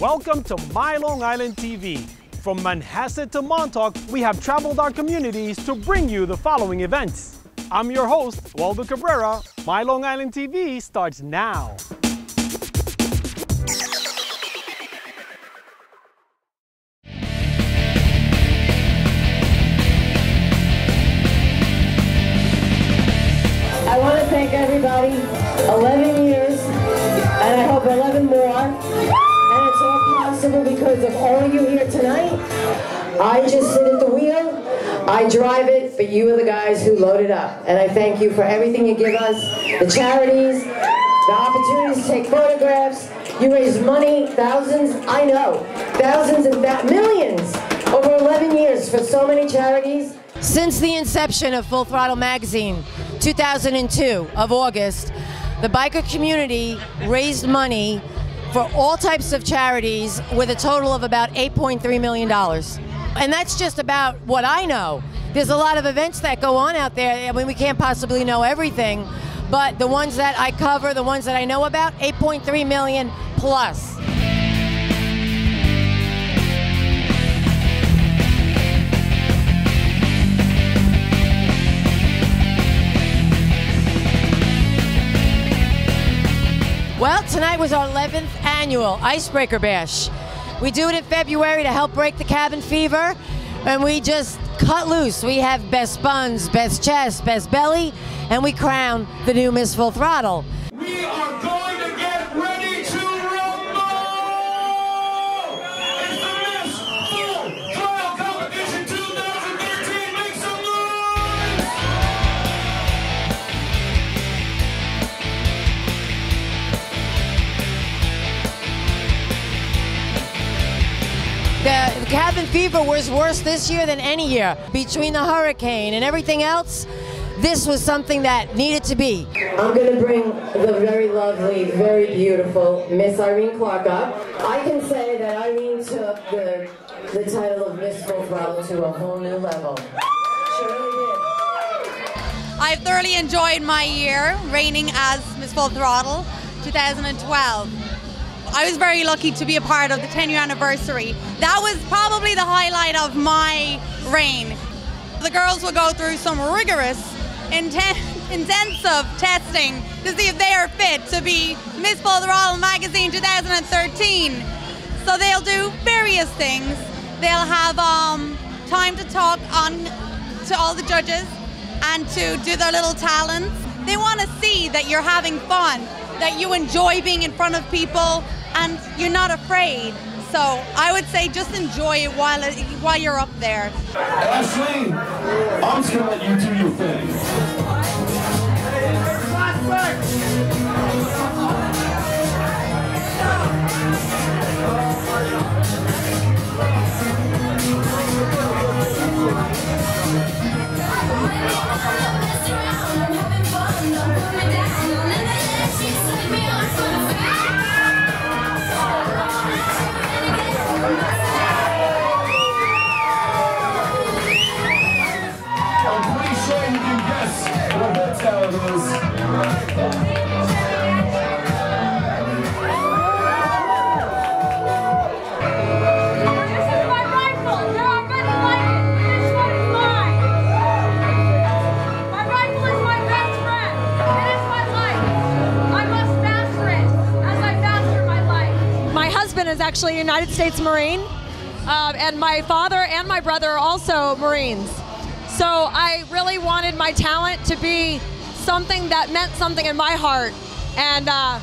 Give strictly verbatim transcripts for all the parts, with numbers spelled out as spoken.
Welcome to My Long Island T V. From Manhasset to Montauk, we have traveled our communities to bring you the following events. I'm your host, Waldo Cabrera. My Long Island T V starts now. I want to thank everybody, eleven years, and I hope eleven more. Because of all of you here tonight. I just sit at the wheel, I drive it, but you are the guys who load it up. And I thank you for everything you give us, the charities, the opportunities to take photographs. You raise money, thousands, I know, thousands and th millions over eleven years for so many charities. Since the inception of Full Throttle Magazine, two thousand two of August, the biker community raised money for all types of charities with a total of about eight point three million dollars. And that's just about what I know. There's a lot of events that go on out there. I mean, we can't possibly know everything, but the ones that I cover, the ones that I know about, eight point three million plus. Well, tonight was our eleventh annual Icebreaker Bash. We do it in February to help break the cabin fever, and we just cut loose. We have best buns, best chest, best belly, and we crown the new Miss Full Throttle. We are going to get ready to rumble! It's the Miss Full Throttle Competition twenty thirteen. Make some noise! The cabin fever was worse this year than any year. Between the hurricane and everything else, this was something that needed to be. I'm gonna bring the very lovely, very beautiful Miss Irene Clark up. I can say that Irene took the, the title of Miss Full Throttle to a whole new level. She really did. I've thoroughly enjoyed my year reigning as Miss Full Throttle twenty twelve. I was very lucky to be a part of the ten year anniversary. That was probably the highlight of my reign. The girls will go through some rigorous, intense, intensive testing to see if they are fit to be Miss Full Throttle Magazine twenty thirteen. So they'll do various things. They'll have um, time to talk on to all the judges and to do their little talents. They want to see that you're having fun, that you enjoy being in front of people, and you're not afraid. So I would say just enjoy it while it, while you're up there. Ashley, I'm just gonna let you do your thing. Is actually a United States Marine, uh, and my father and my brother are also Marines. So I really wanted my talent to be something that meant something in my heart, and uh,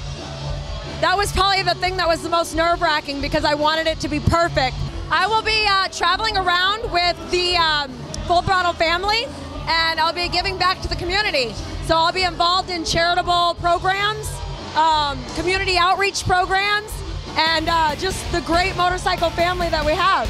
that was probably the thing that was the most nerve-wracking because I wanted it to be perfect. I will be uh, traveling around with the um, Full Throttle family, and I'll be giving back to the community. So I'll be involved in charitable programs, um, community outreach programs, and uh, just the great motorcycle family that we have.